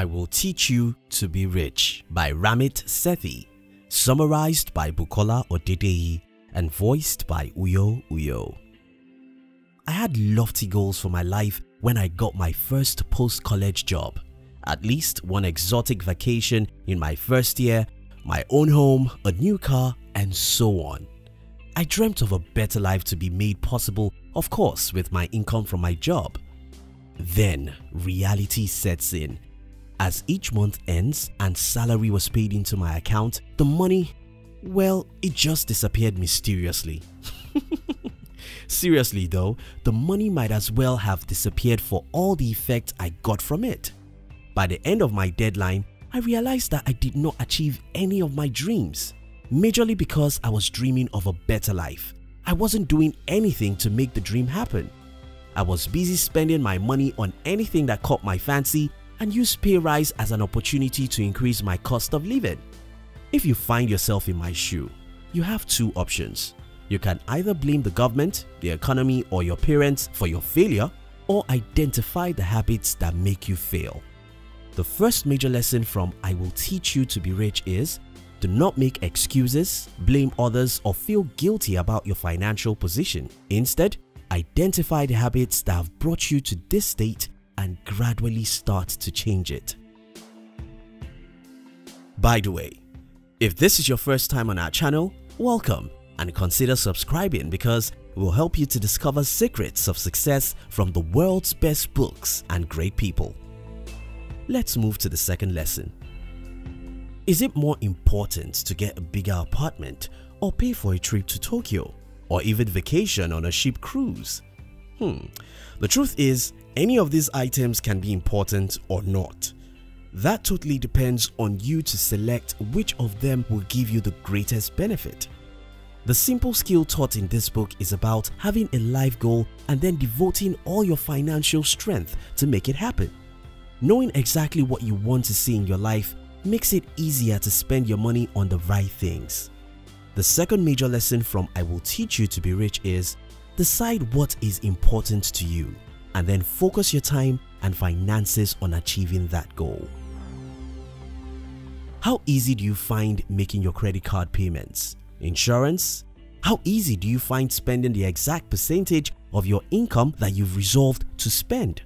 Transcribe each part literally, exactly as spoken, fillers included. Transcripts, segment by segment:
I Will Teach You to Be Rich by Ramit Sethi, summarized by Bukola Odedei and voiced by Uyo Uyo. I had lofty goals for my life when I got my first post-college job, at least one exotic vacation in my first year, my own home, a new car, and so on. I dreamt of a better life to be made possible, of course, with my income from my job. Then reality sets in. As each month ends and salary was paid into my account, the money, well, it just disappeared mysteriously. Seriously though, the money might as well have disappeared for all the effect I got from it. By the end of my deadline, I realized that I did not achieve any of my dreams, majorly because I was dreaming of a better life. I wasn't doing anything to make the dream happen. I was busy spending my money on anything that caught my fancy and used pay rise as an opportunity to increase my cost of living. If you find yourself in my shoe, you have two options. You can either blame the government, the economy, or your parents for your failure, or identify the habits that make you fail. The first major lesson from I Will Teach You to Be Rich is: do not make excuses, blame others, or feel guilty about your financial position. Instead, identify the habits that have brought you to this state and gradually start to change it. By the way, if this is your first time on our channel, welcome, and consider subscribing because it will help you to discover secrets of success from the world's best books and great people. Let's move to the second lesson. Is it more important to get a bigger apartment or pay for a trip to Tokyo, or even vacation on a ship cruise? Hmm. The truth is, any of these items can be important or not. That totally depends on you to select which of them will give you the greatest benefit. The simple skill taught in this book is about having a life goal and then devoting all your financial strength to make it happen. Knowing exactly what you want to see in your life makes it easier to spend your money on the right things. The second major lesson from I Will Teach You to Be Rich is: decide what is important to you and then focus your time and finances on achieving that goal. How easy do you find making your credit card payments? Insurance? How easy do you find spending the exact percentage of your income that you've resolved to spend?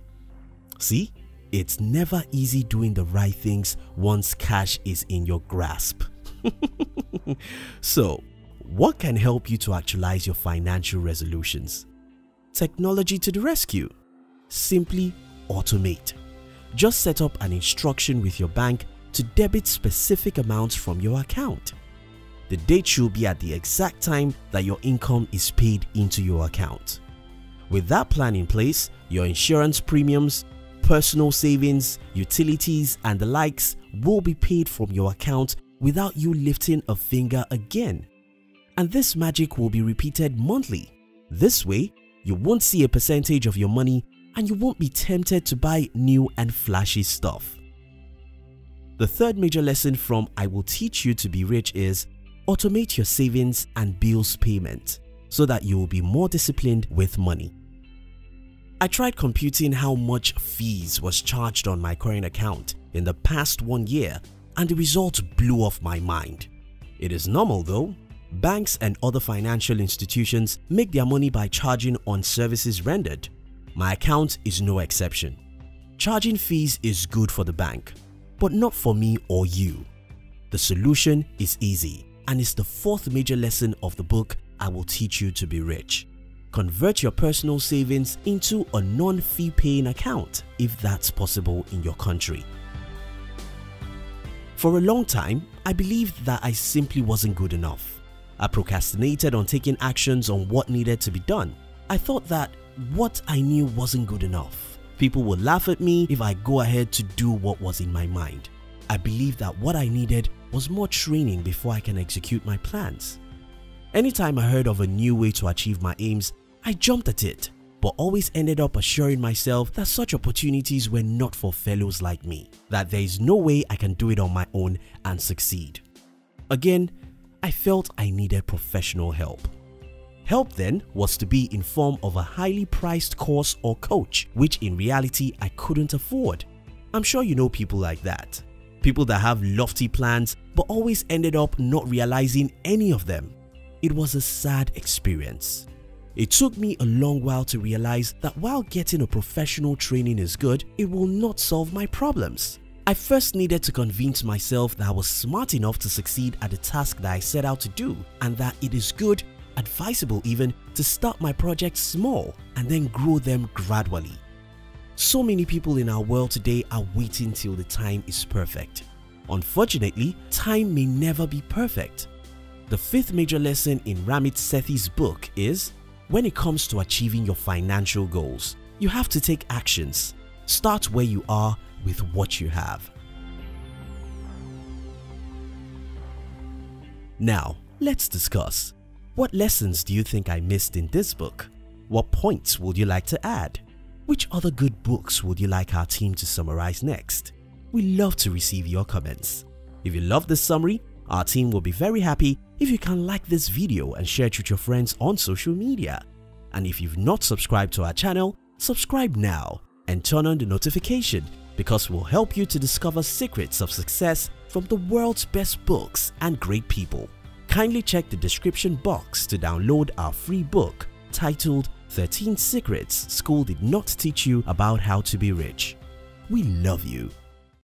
See, it's never easy doing the right things once cash is in your grasp. So, what can help you to actualize your financial resolutions? Technology to the rescue. Simply automate. Just set up an instruction with your bank to debit specific amounts from your account. The date should be at the exact time that your income is paid into your account. With that plan in place, your insurance premiums, personal savings, utilities, and the likes will be paid from your account without you lifting a finger again. And this magic will be repeated monthly. This way, you won't see a percentage of your money and you won't be tempted to buy new and flashy stuff. The third major lesson from I Will Teach You to Be Rich is: automate your savings and bills payment so that you will be more disciplined with money. I tried computing how much fees was charged on my current account in the past one year and the results blew off my mind. It is normal though. Banks and other financial institutions make their money by charging on services rendered. My account is no exception. Charging fees is good for the bank, but not for me or you. The solution is easy and is the fourth major lesson of the book I Will Teach You to Be Rich. Convert your personal savings into a non-fee paying account if that's possible in your country. For a long time, I believed that I simply wasn't good enough. I procrastinated on taking actions on what needed to be done. I thought that what I knew wasn't good enough. People would laugh at me if I go ahead to do what was in my mind. I believed that what I needed was more training before I can execute my plans. Anytime I heard of a new way to achieve my aims, I jumped at it, but always ended up assuring myself that such opportunities were not for fellows like me, that there is no way I can do it on my own and succeed. Again, I felt I needed professional help. Help then was to be in form of a highly priced course or coach, which in reality I couldn't afford. I'm sure you know people like that. People that have lofty plans but always ended up not realizing any of them. It was a sad experience. It took me a long while to realize that while getting a professional training is good, it will not solve my problems. I first needed to convince myself that I was smart enough to succeed at the task that I set out to do, and that it is good, advisable even, to start my projects small and then grow them gradually. So many people in our world today are waiting till the time is perfect. Unfortunately, time may never be perfect. The fifth major lesson in Ramit Sethi's book is, when it comes to achieving your financial goals, you have to take actions. Start where you are with what you have. Now, let's discuss. What lessons do you think I missed in this book? What points would you like to add? Which other good books would you like our team to summarize next? We love to receive your comments. If you love this summary, our team will be very happy if you can like this video and share it with your friends on social media. And if you've not subscribed to our channel, subscribe now and turn on the notification, because we'll help you to discover secrets of success from the world's best books and great people. Kindly check the description box to download our free book titled thirteen Secrets School Did Not Teach You About How to Be Rich. We love you.